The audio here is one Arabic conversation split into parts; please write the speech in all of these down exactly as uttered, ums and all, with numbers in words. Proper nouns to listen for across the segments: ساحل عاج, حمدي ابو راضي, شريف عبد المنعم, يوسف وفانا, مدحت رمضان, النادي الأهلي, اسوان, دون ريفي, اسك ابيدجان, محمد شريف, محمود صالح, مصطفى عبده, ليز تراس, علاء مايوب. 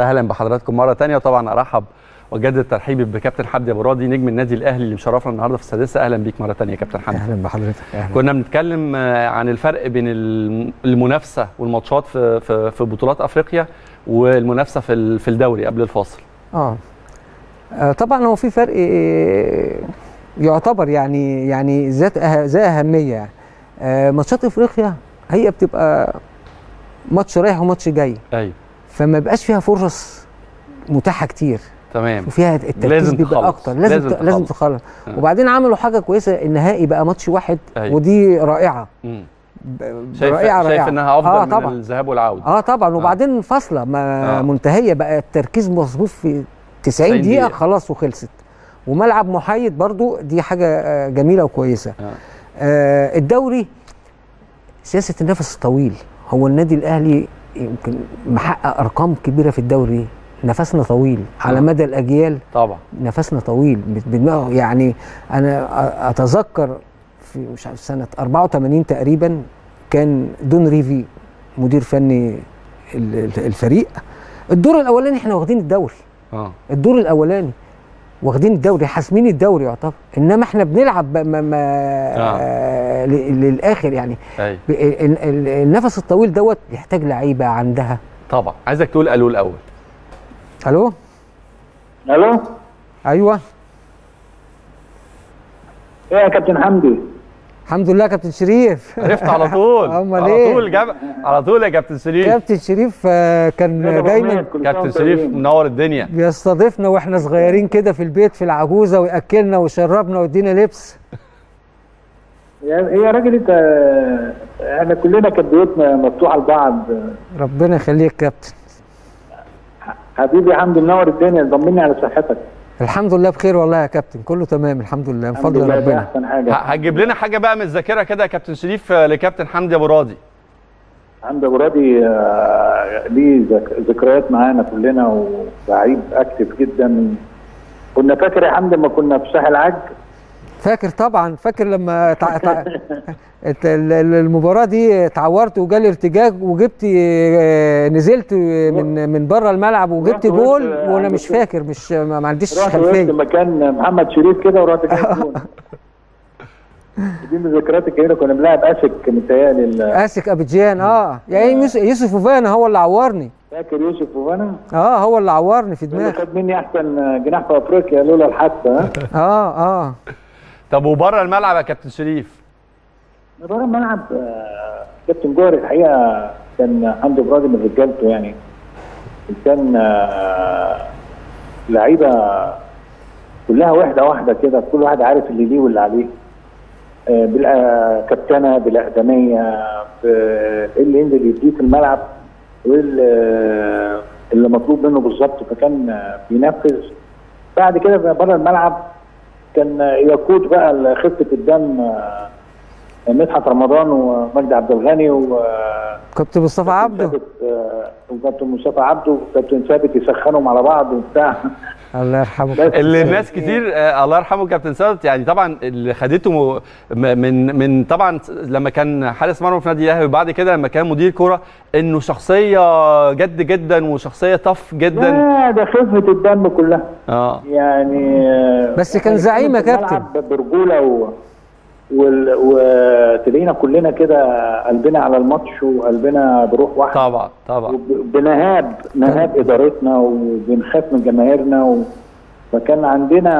اهلا بحضراتكم مره ثانيه، وطبعا ارحب وجدد ترحيبي بكابتن حمدي ابو راضي نجم النادي الاهلي اللي مشرفنا النهارده في السادسه. اهلا بيك مره ثانيه يا كابتن حمدي. اهلا بحضرتك. أهلاً. كنا بنتكلم عن الفرق بين المنافسه والماتشات في في, في بطولات افريقيا والمنافسه في في الدوري قبل الفاصل. اه طبعا هو في فرق يعتبر يعني يعني ذات زي اهميه. ماتشات افريقيا هي بتبقى ماتش رايح وماتش جاي، ايوه، فما بقاش فيها فرص متاحه كتير، تمام، وفيها التركيز بيبقى اكتر، لازم لازم تخلص, لازم تخلص. وبعدين عملوا حاجه كويسه، النهائي بقى ماتش واحد، أيوة. ودي رائعه. مم. شايف رائعة شايف رائعة. انها افضل آه من طبعًا. الذهاب والعوده. اه طبعا، وبعدين آه. فاصله ما آه. منتهيه، بقى التركيز مظبوط في تسعين دقيقة, دقيقه خلاص وخلصت، وملعب محايد برضو دي حاجه جميله وكويسه. آه. آه الدوري سياسه النفس الطويل، هو النادي الاهلي يمكن محقق ارقام كبيره في الدوري، نفسنا طويل على مدى الاجيال، طبعا نفسنا طويل بدماغه. يعني انا اتذكر في مش عارف سنه أربعة وثمانين تقريبا كان دون ريفي مدير فني الفريق، الدور الاولاني احنا واخدين الدوري، اه الدور الاولاني واخدين الدوري، حاسمين الدوري يعتبر، انما احنا بنلعب ما ما آه. للاخر يعني. أي. النفس الطويل دوت يحتاج لعيبه عندها. طبعا عايزك تقول الو الاول. الو الو ايوه، ايه يا كابتن حمدي؟ الحمد لله يا كابتن شريف. عرفت على طول. امال ايه؟ على طول جاب... على طول يا كابتن شريف. كابتن شريف كان دايما كابتن شريف منور الدنيا، بيستضيفنا واحنا صغيرين كده في البيت في العجوزه، وياكلنا ويشربنا ويدينا لبس. يا راجل انت، احنا كلنا كانت بيوتنا مفتوحه لبعض. ربنا يخليك يا كابتن حبيبي. الحمد لله منور الدنيا. طمني على صحتك. الحمد لله بخير والله يا كابتن، كله تمام الحمد لله بفضل ربنا. احسن حاجه هتجيب لنا حاجه بقى من الذاكره كده يا كابتن شريف لكابتن حمدي ابو راضي. حمدي ابو راضي ليه ذكريات معانا كلنا، ولاعيب اكتف جدا. كنا فاكر يا حمدي لما كنا في ساحل عاج؟ فاكر طبعا، فاكر لما تع... تع... المباراه دي اتعورت وجالي ارتجاج، وجبت نزلت من من بره الملعب وجبت جول، وانا مش فاكر، مش ما عنديش خلفيه، رحت مكان محمد شريف كده ورحت جايب جول. دي من الذكريات الجميله. كنا بنلعب اسك، متهيألي اسك ابيدجان. اه يعني يوسف وفانا هو اللي عورني. فاكر يوسف وفانا؟ اه هو اللي عورني في دماغي، خد مني احسن جناح في افريقيا لولا الحادثه. اه اه طب وبره الملعب يا كابتن شريف؟ بره الملعب كابتن جوهر الحقيقه كان حمدي ابو راضي من رجالته، يعني كان لعيبه كلها واحده واحده كده، كل واحد عارف اللي ليه واللي عليه، بالكابتنه، بالاقدميه، اللي ينزل يديك الملعب واللي مطلوب منه بالظبط، فكان بينفذ. بعد كده بره الملعب كان يقود بقى خفه الدم مدحت رمضان ومجدي عبد الغني وكابتن مصطفى عبده وكابتن مصطفى عبده وكابتن ثابت، يسخنهم على بعض وبتاع. الله يرحمه اللي ناس كتير الله يرحمه كابتن ثابت، يعني طبعا اللي خدته من من طبعا لما كان حارس مرمى في نادي الاهلي، وبعد كده لما كان مدير كوره، انه شخصيه جد جدا وشخصيه طف جدا. لا ده خفه الدم كلها. اه يعني بس كان زعيم يا كابتن برجوله و... وتلاقينا كلنا كده قلبنا على الماتش وقلبنا بروح واحد. طبعا طبعا بنهاب نهاب ادارتنا وبنخاف من جماهيرنا و... فكان عندنا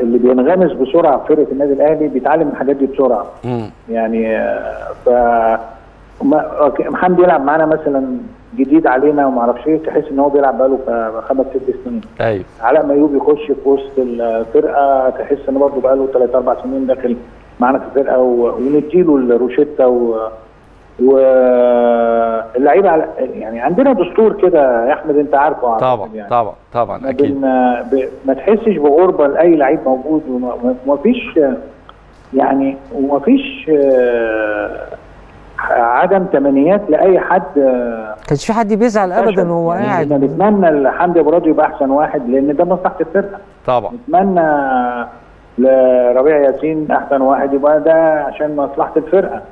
اللي بينغمس بسرعه في فرقه النادي الاهلي بيتعلم الحاجات دي بسرعه. مم. يعني ف محمد يلعب معانا مثلا جديد علينا وما اعرفش ايه، تحس ان هو بيلعب بقاله خمس ست سنين. ايوه. علاء مايوب يخش في وسط الفرقه، تحس ان برضه بقاله ثلاث اربع سنين داخل معانا في الفرقه، ونديله الروشته و واللعيبه على... يعني عندنا دستور كده يا احمد انت عارفه. طبعا يعني. طبعا طبعا اكيد ما, ب... ما تحسش بغربه لاي لعيب موجود، وما فيش يعني وما فيش عدم تمنيات لاي حد، ما كانش في حد بيزعل ابدا وهو قاعد. احنا نتمنى لحمدي ابو راضي يبقى احسن واحد، لان ده مصلحه الفرقه. طبعا نتمنى لربيع ياسين احسن واحد، يبقى ده عشان مصلحه الفرقه.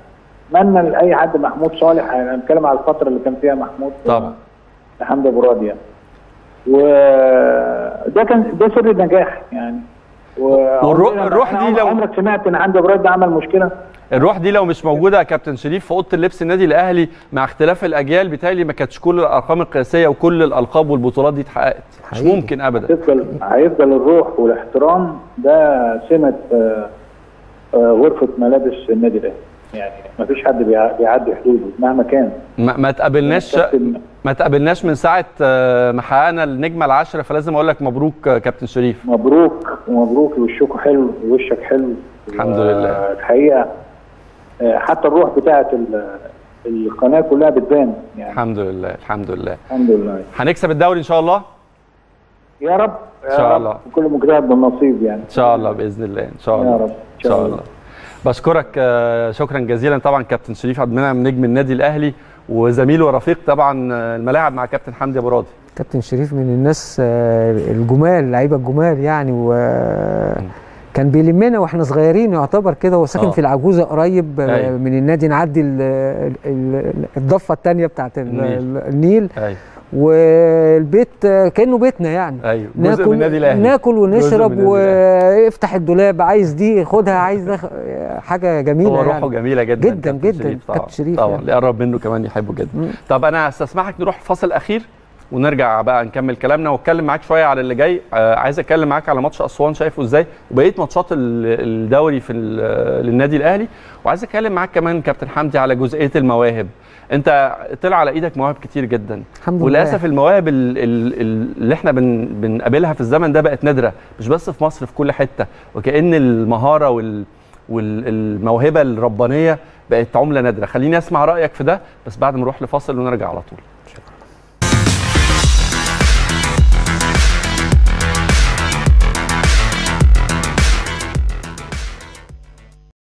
اتمنى لاي حد، محمود صالح، انا بتكلم على الفتره اللي كان فيها محمود. طبعا لحمدي ابو راضي يعني. وده كان ده سر النجاح يعني. والروح دي لو عمرك سمعت ان حمدي ابو راضي عمل مشكله؟ الروح دي لو مش موجوده يا كابتن شريف في اوضه اللبس النادي الاهلي مع اختلاف الاجيال بتاعي ما كانتش كل الارقام القياسيه وكل الالقاب والبطولات دي اتحققت، مش ممكن ابدا. هيفضل هيفضل الروح والاحترام ده سمه غرفه ملابس النادي الاهلي يعني، ما فيش حد بيعدي حدوده مهما كان. ما تقابلناش ما تقابلناش من ساعه ما حققنا النجمه العاشره، فلازم اقول لك مبروك كابتن شريف. مبروك ومبروك، وشكوا حلو ووشك حلو الحمد لله. الحقيقه حتى الروح بتاعه القناه كلها بتبان يعني. الحمد لله الحمد لله الحمد لله. هنكسب الدوري ان شاء الله يا رب ان شاء الله، كل مجتهد بالنصيب يعني ان شاء الله باذن الله ان شاء الله يا رب ان شاء الله. بشكرك شكرا جزيلا طبعا كابتن شريف عبد المنعم نجم النادي الاهلي وزميله ورفيق طبعا الملاعب مع كابتن حمدي ابو راضي. كابتن شريف من الناس الجمال، لعيبه الجمال يعني، وكان بيلمنا واحنا صغيرين يعتبر كده، هو ساكن في العجوزه قريب أي. من النادي، نعدي الضفه الثانيه بتاعت النيل, النيل. أي. والبيت كانه بيتنا يعني. ايوه جزء من النادي الاهلي، ناكل ونشرب وافتح الدولاب، عايز دي خدها، عايز ناخ... حاجه جميله هو يعني. روحه جميله جدا جدا جدا كابتن شريف طبعا، اللي قرب منه كمان يحبه جدا. مم. طب انا هستسمحك نروح فاصل اخير ونرجع بقى نكمل كلامنا واتكلم معاك شويه على اللي جاي. آه عايز اتكلم معاك على ماتش اسوان شايفه ازاي وبقيه ماتشات الدوري في للنادي الاهلي، وعايز اتكلم معاك كمان كابتن حمدي على جزئيه المواهب. انت طلع على ايدك مواهب كتير جدا وللاسف المواهب اللي احنا بن بنقابلها في الزمن ده بقت نادره، مش بس في مصر، في كل حته، وكأن المهاره وال والموهبه الربانيه بقت عمله نادره. خليني اسمع رايك في ده بس بعد ما نروح لفاصل ونرجع على طول.